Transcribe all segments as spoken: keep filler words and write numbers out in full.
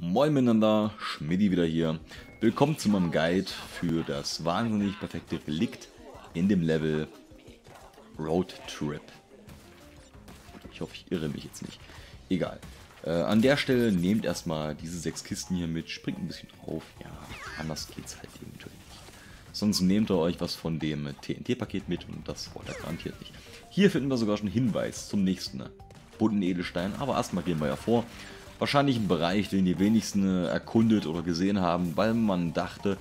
Moin miteinander, Schmidti wieder hier. Willkommen zu meinem Guide für das wahnsinnig perfekte Relikt in dem Level Road Trip. Ich hoffe, ich irre mich jetzt nicht. Egal. Äh, an der Stelle nehmt erstmal diese sechs Kisten hier mit, springt ein bisschen drauf. Ja, anders geht's halt eben natürlich nicht. Sonst nehmt ihr euch was von dem T N T-Paket mit und das wollt ihr garantiert nicht. Hier finden wir sogar schon einen Hinweis zum nächsten ne? bunten Edelstein, aber erstmal gehen wir ja vor. Wahrscheinlich ein Bereich, den die wenigsten erkundet oder gesehen haben, weil man dachte,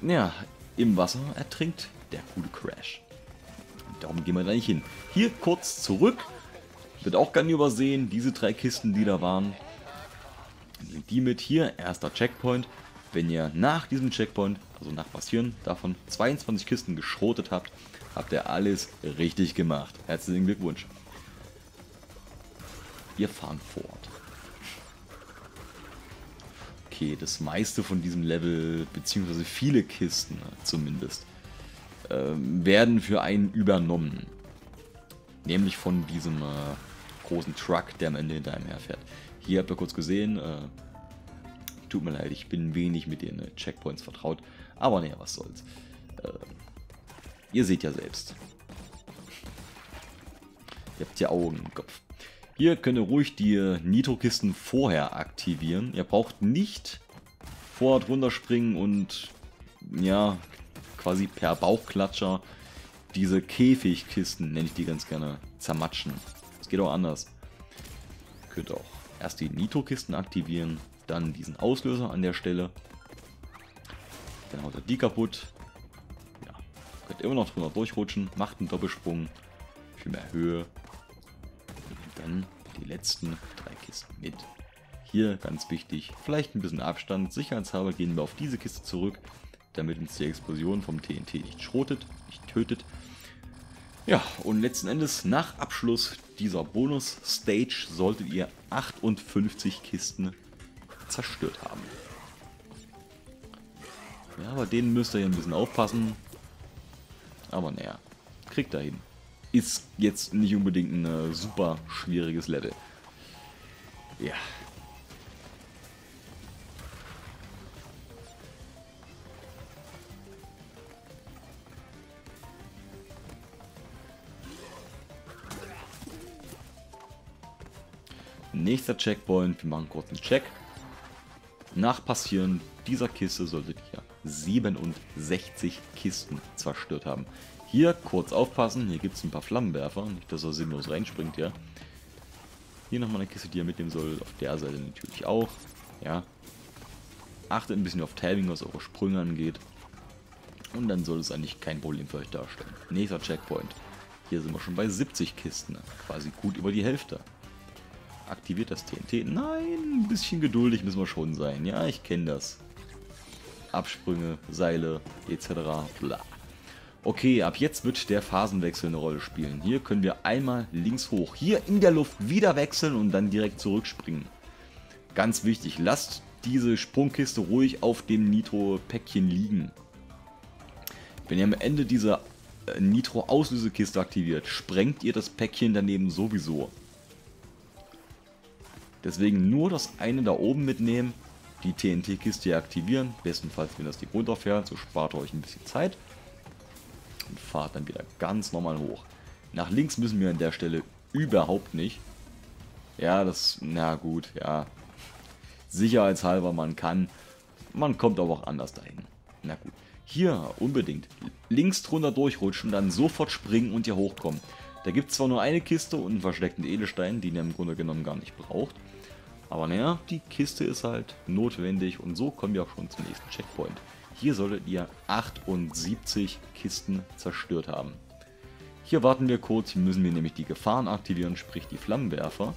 ja, im Wasser ertrinkt der coole Crash. Darum gehen wir da nicht hin. Hier kurz zurück, wird auch gar nicht übersehen, diese drei Kisten, die da waren, sind die mit hier, erster Checkpoint. Wenn ihr nach diesem Checkpoint, also nach Passieren, davon zweiundzwanzig Kisten geschrotet habt, habt ihr alles richtig gemacht. Herzlichen Glückwunsch. Wir fahren fort. Okay, das meiste von diesem Level, beziehungsweise viele Kisten zumindest, äh, werden für einen übernommen. Nämlich von diesem äh, großen Truck, der am Ende hinter einem herfährt. Hier habt ihr kurz gesehen, äh, tut mir leid, ich bin wenig mit den äh, Checkpoints vertraut, aber naja, was soll's. Äh, ihr seht ja selbst. Ihr habt ja Augen im Kopf. Hier könnt ihr ruhig die Nitro-Kisten vorher aktivieren. Ihr braucht nicht vorher drunter springen und ja, quasi per Bauchklatscher diese Käfigkisten, nenne ich die ganz gerne, zermatschen. Das geht auch anders. Ihr könnt auch erst die Nitro-Kisten aktivieren, dann diesen Auslöser an der Stelle. Dann haut ihr die kaputt. Ja, könnt immer noch drunter durchrutschen, macht einen Doppelsprung, viel mehr Höhe. Dann die letzten drei Kisten mit. Hier ganz wichtig, vielleicht ein bisschen Abstand. Sicherheitshalber gehen wir auf diese Kiste zurück, damit uns die Explosion vom T N T nicht schrotet, nicht tötet. Ja, und letzten Endes nach Abschluss dieser Bonus-Stage solltet ihr achtundfünfzig Kisten zerstört haben. Ja, bei denen müsst ihr hier ein bisschen aufpassen. Aber naja, kriegt da hin. Ist jetzt nicht unbedingt ein äh, super schwieriges Level. Ja. Nächster Checkpoint. Wir machen kurz einen Check. Nach Passieren dieser Kiste solltet ihr siebenundsechzig Kisten zerstört haben. Hier kurz aufpassen, hier gibt es ein paar Flammenwerfer, nicht dass er sinnlos reinspringt, ja. Hier nochmal eine Kiste, die ihr mitnehmen sollt, auf der Seite natürlich auch, ja. Achtet ein bisschen auf Timing, was eure Sprünge angeht. Und dann soll es eigentlich kein Problem für euch darstellen. Nächster Checkpoint. Hier sind wir schon bei siebzig Kisten, quasi gut über die Hälfte. Aktiviert das T N T? Nein, ein bisschen geduldig müssen wir schon sein, ja, ich kenne das. Absprünge, Seile, et cetera, bla. Okay, ab jetzt wird der Phasenwechsel eine Rolle spielen. Hier können wir einmal links hoch, hier in der Luft wieder wechseln und dann direkt zurückspringen. Ganz wichtig, lasst diese Sprungkiste ruhig auf dem Nitro-Päckchen liegen. Wenn ihr am Ende dieser Nitro-Auslösekiste aktiviert, sprengt ihr das Päckchen daneben sowieso. Deswegen nur das eine da oben mitnehmen, die T N T-Kiste aktivieren, bestenfalls wenn das Ding runterfährt, so spart ihr euch ein bisschen Zeit. Und fahrt dann wieder ganz normal hoch. Nach links müssen wir an der Stelle überhaupt nicht. Ja, das, na gut, ja. Sicherheitshalber, man kann. Man kommt aber auch anders dahin. Na gut. Hier unbedingt links drunter durchrutschen, dann sofort springen und hier hochkommen. Da gibt es zwar nur eine Kiste und einen versteckten Edelstein, den ihr im Grunde genommen gar nicht braucht. Aber naja, die Kiste ist halt notwendig und so kommen wir auch schon zum nächsten Checkpoint. Hier solltet ihr achtundsiebzig Kisten zerstört haben. Hier warten wir kurz, hier müssen wir nämlich die Gefahren aktivieren, sprich die Flammenwerfer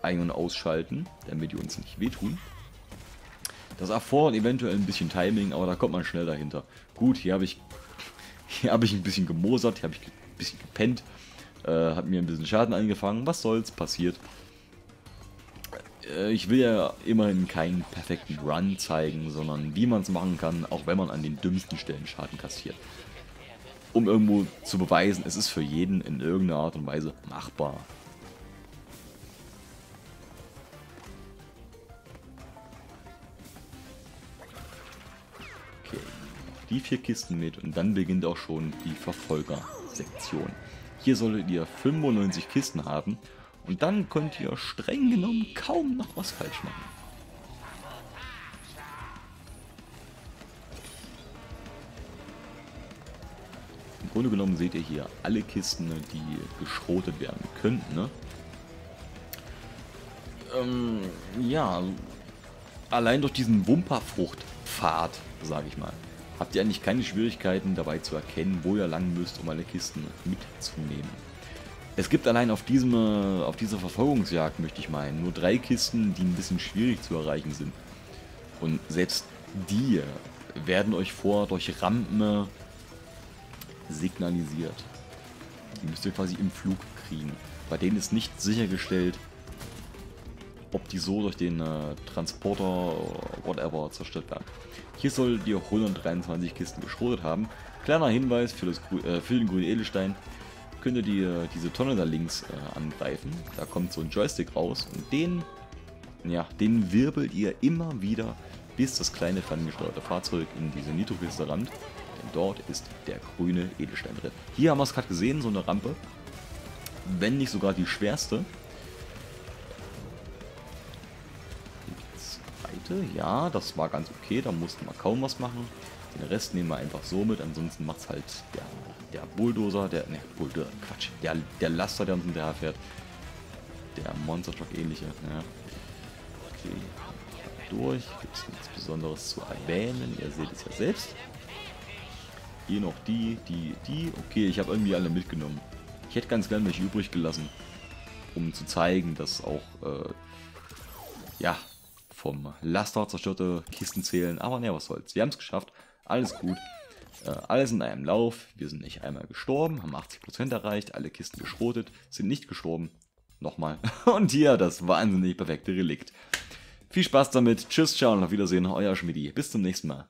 ein- und ausschalten, damit die uns nicht wehtun. Das erfordert eventuell ein bisschen Timing, aber da kommt man schnell dahinter. Gut, hier habe ich, hier habe ich ein bisschen gemosert, hier habe ich ein bisschen gepennt, äh, habe mir ein bisschen Schaden eingefangen, was soll's, passiert. Ich will ja immerhin keinen perfekten Run zeigen, sondern wie man es machen kann, auch wenn man an den dümmsten Stellen Schaden kassiert. Um irgendwo zu beweisen, es ist für jeden in irgendeiner Art und Weise machbar. die vier Kisten mit und dann beginnt auch schon die Verfolger-Sektion. Hier solltet ihr fünfundneunzig Kisten haben und dann könnt ihr streng genommen kaum noch was falsch machen. Im Grunde genommen seht ihr hier alle Kisten, die geschrotet werden könnten, ne? Ähm, ja, allein durch diesen Wumperfruchtpfad, sage ich mal, habt ihr eigentlich keine Schwierigkeiten dabei zu erkennen, wo ihr lang müsst, um alle Kisten mitzunehmen. Es gibt allein auf, diesem, auf dieser Verfolgungsjagd, möchte ich meinen, nur drei Kisten, die ein bisschen schwierig zu erreichen sind. Und selbst die werden euch vor durch Rampen signalisiert. Die müsst ihr quasi im Flug kriegen. Bei denen ist nicht sichergestellt, ob die so durch den äh, Transporter, whatever, zerstört werden. Hier solltet ihr hundertdreiundzwanzig Kisten geschrotet haben. Kleiner Hinweis für, das, äh, für den grünen Edelstein. Könnt ihr die, diese Tonne da links äh, angreifen. Da kommt so ein Joystick raus und den, ja, den wirbelt ihr immer wieder, bis das kleine ferngesteuerte Fahrzeug in diese Nitrokiste rammt. Denn dort ist der grüne Edelstein drin. Hier haben wir es gerade gesehen, so eine Rampe. Wenn nicht sogar die schwerste. Ja, das war ganz okay, da mussten wir kaum was machen. Den Rest nehmen wir einfach so mit, ansonsten macht es halt der, der Bulldozer, der, ne, Bulldozer, Quatsch, der, der Laster, der uns hinterherfährt. Der Monster-Truck-ähnliche, ja. Okay, durch, gibt es nichts Besonderes zu erwähnen, ihr seht es ja selbst. Hier noch die, die, die, okay, ich habe irgendwie alle mitgenommen. Ich hätte ganz gern welche übrig gelassen, um zu zeigen, dass auch, äh, ja, vom Laster zerstörte Kisten zählen, aber naja, was soll's. Wir haben es geschafft, alles gut, äh, alles in einem Lauf, wir sind nicht einmal gestorben, haben achtzig Prozent erreicht, alle Kisten geschrotet, sind nicht gestorben, nochmal. Und hier das wahnsinnig perfekte Relikt. Viel Spaß damit, tschüss, ciao und auf Wiedersehen, euer Schmidi, bis zum nächsten Mal.